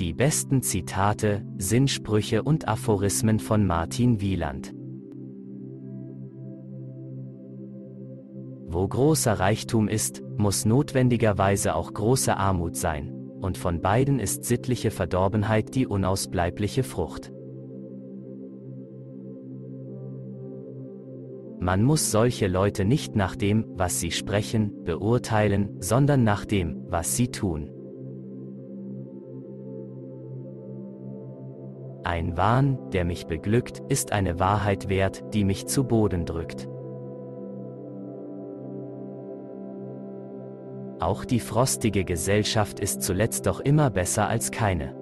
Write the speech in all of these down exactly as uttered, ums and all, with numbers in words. Die besten Zitate, Sinnsprüche und Aphorismen von Martin Wieland. Wo großer Reichtum ist, muss notwendigerweise auch große Armut sein, und von beiden ist sittliche Verdorbenheit die unausbleibliche Frucht. Man muss solche Leute nicht nach dem, was sie sprechen, beurteilen, sondern nach dem, was sie tun. Ein Wahn, der mich beglückt, ist eine Wahrheit wert, die mich zu Boden drückt. Auch die frostige Gesellschaft ist zuletzt doch immer besser als keine.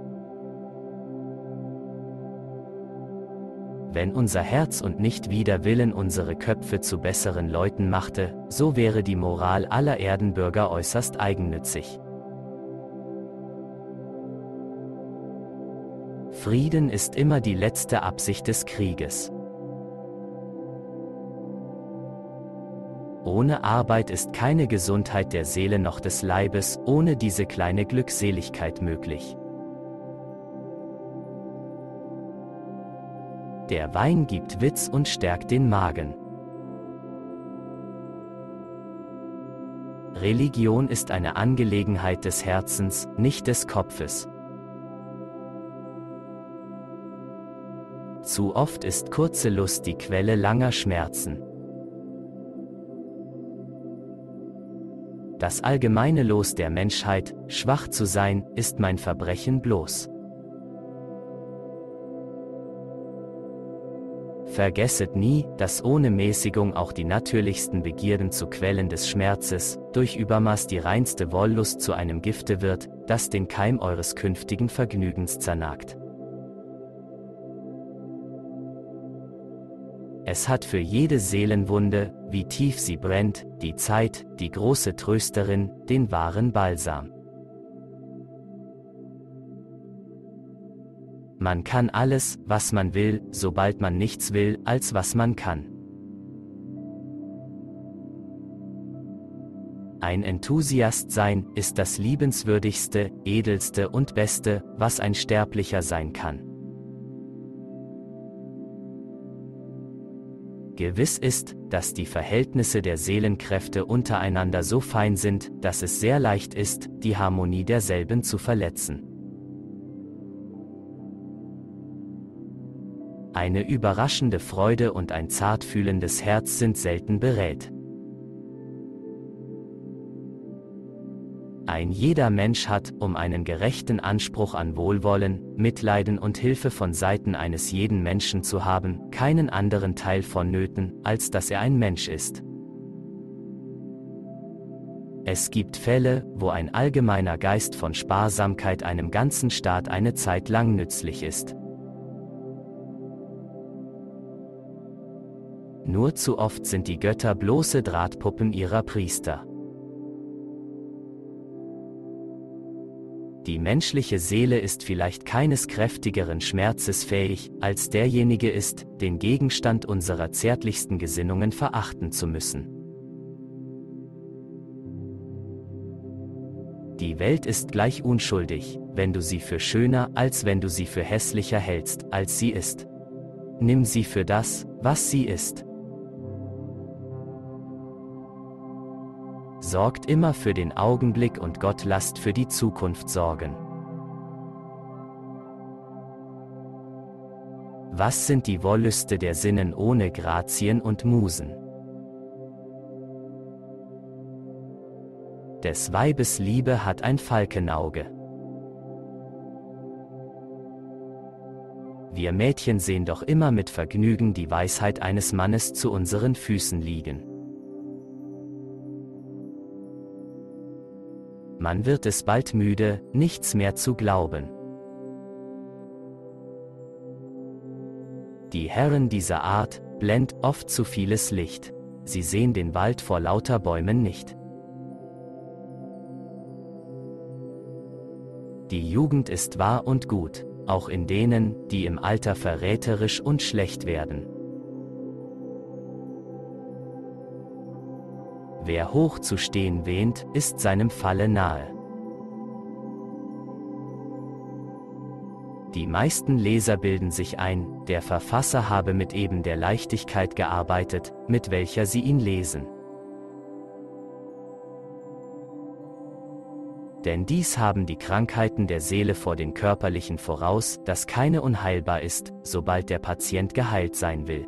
Wenn unser Herz und nicht wider Willen unsere Köpfe zu besseren Leuten machte, so wäre die Moral aller Erdenbürger äußerst eigennützig. Frieden ist immer die letzte Absicht des Krieges. Ohne Arbeit ist keine Gesundheit der Seele noch des Leibes, ohne diese kleine Glückseligkeit möglich. Der Wein gibt Witz und stärkt den Magen. Religion ist eine Angelegenheit des Herzens, nicht des Kopfes. Zu oft ist kurze Lust die Quelle langer Schmerzen. Das allgemeine Los der Menschheit, schwach zu sein, ist mein Verbrechen bloß. Vergesset nie, dass ohne Mäßigung auch die natürlichsten Begierden zu Quellen des Schmerzes, durch Übermaß die reinste Wollust zu einem Gifte wird, das den Keim eures künftigen Vergnügens zernagt. Es hat für jede Seelenwunde, wie tief sie brennt, die Zeit, die große Trösterin, den wahren Balsam. Man kann alles, was man will, sobald man nichts will, als was man kann. Ein Enthusiast sein, ist das liebenswürdigste, edelste und beste, was ein Sterblicher sein kann. Gewiss ist, dass die Verhältnisse der Seelenkräfte untereinander so fein sind, dass es sehr leicht ist, die Harmonie derselben zu verletzen. Eine überraschende Freude und ein zartfühlendes Herz sind selten beredt. Ein jeder Mensch hat, um einen gerechten Anspruch an Wohlwollen, Mitleiden und Hilfe von Seiten eines jeden Menschen zu haben, keinen anderen Teil vonnöten, als dass er ein Mensch ist. Es gibt Fälle, wo ein allgemeiner Geist von Sparsamkeit einem ganzen Staat eine Zeit lang nützlich ist. Nur zu oft sind die Götter bloße Drahtpuppen ihrer Priester. Die menschliche Seele ist vielleicht keines kräftigeren Schmerzes fähig, als derjenige ist, den Gegenstand unserer zärtlichsten Gesinnungen verachten zu müssen. Die Welt ist gleich unschuldig, wenn du sie für schöner, als wenn du sie für hässlicher hältst, als sie ist. Nimm sie für das, was sie ist. Sorgt immer für den Augenblick und Gott lasst für die Zukunft sorgen. Was sind die Wollüste der Sinnen ohne Grazien und Musen? Des Weibes Liebe hat ein Falkenauge. Wir Mädchen sehen doch immer mit Vergnügen die Weisheit eines Mannes zu unseren Füßen liegen. Man wird es bald müde, nichts mehr zu glauben. Die Herren dieser Art, blenden oft zu vieles Licht. Sie sehen den Wald vor lauter Bäumen nicht. Die Jugend ist wahr und gut, auch in denen, die im Alter verräterisch und schlecht werden. Wer hoch zu stehen wähnt, ist seinem Falle nahe. Die meisten Leser bilden sich ein, der Verfasser habe mit eben der Leichtigkeit gearbeitet, mit welcher sie ihn lesen. Denn dies haben die Krankheiten der Seele vor den körperlichen voraus, dass keine unheilbar ist, sobald der Patient geheilt sein will.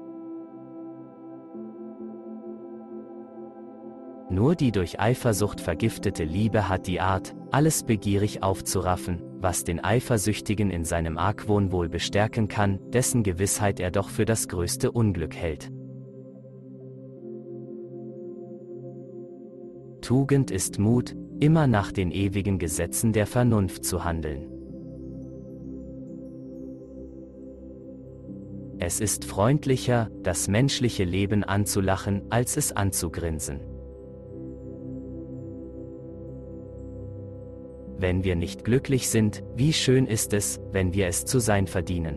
Nur die durch Eifersucht vergiftete Liebe hat die Art, alles begierig aufzuraffen, was den Eifersüchtigen in seinem Argwohn wohl bestärken kann, dessen Gewissheit er doch für das größte Unglück hält. Tugend ist Mut, immer nach den ewigen Gesetzen der Vernunft zu handeln. Es ist freundlicher, das menschliche Leben anzulachen, als es anzugrinsen. Wenn wir nicht glücklich sind, wie schön ist es, wenn wir es zu sein verdienen.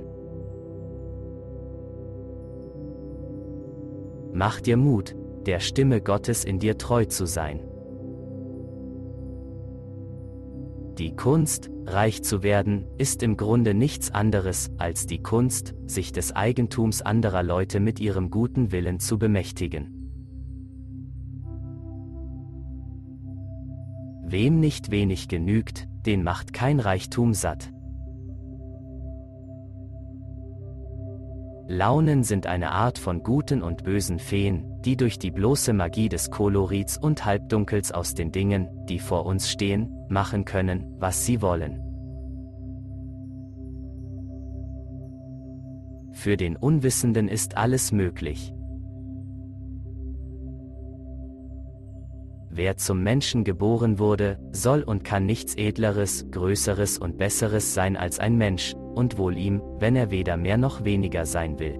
Mach dir Mut, der Stimme Gottes in dir treu zu sein. Die Kunst, reich zu werden, ist im Grunde nichts anderes, als die Kunst, sich des Eigentums anderer Leute mit ihrem guten Willen zu bemächtigen. Wem nicht wenig genügt, den macht kein Reichtum satt. Launen sind eine Art von guten und bösen Feen, die durch die bloße Magie des Kolorits und Halbdunkels aus den Dingen, die vor uns stehen, machen können, was sie wollen. Für den Unwissenden ist alles möglich. Wer zum Menschen geboren wurde, soll und kann nichts Edleres, Größeres und Besseres sein als ein Mensch, und wohl ihm, wenn er weder mehr noch weniger sein will.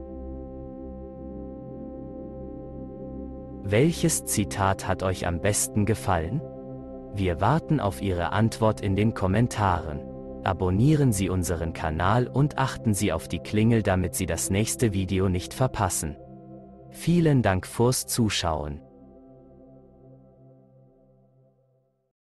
Welches Zitat hat euch am besten gefallen? Wir warten auf Ihre Antwort in den Kommentaren. Abonnieren Sie unseren Kanal und achten Sie auf die Klingel, damit Sie das nächste Video nicht verpassen. Vielen Dank fürs Zuschauen.